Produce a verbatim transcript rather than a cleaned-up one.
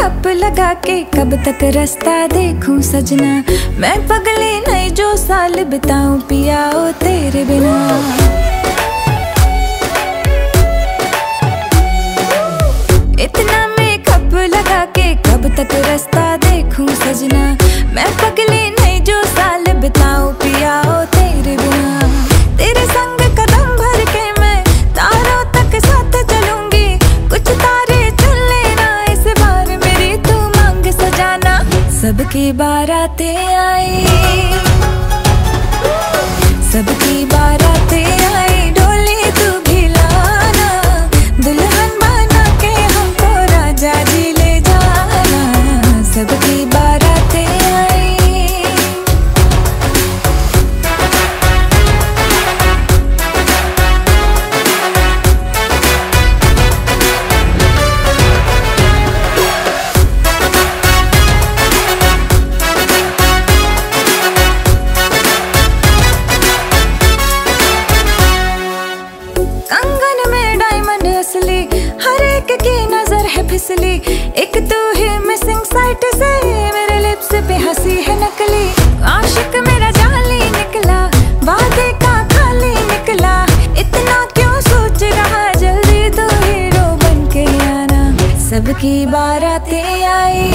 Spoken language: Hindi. गप लगा के कब तक रास्ता देखूं सजना, मैं पगले नहीं जो साल बिताऊं पिया ओ तेरे बिना। इतना मैं गप लगा के कब तक रास्ता देखूं सजना, मैं पगले नहीं जो साल बिताऊं पिया ओ तेरे बिना। तेरे संग सबकी बारातें आई, सबकी बारातें आई, डोली तू भी लाना, दुल्हन बना के हमको राजा जी ले जाना। सबकी बारातें आई। फिसली एक तू ही मिसिंग साइट से, मेरे लिप्स पे हंसी है नकली, आशिक मेरा जाली निकला, वादे का खाली निकला। इतना क्यों सोच रहा, जल्दी तो हीरो बन के आना। सबकी बारातें आई,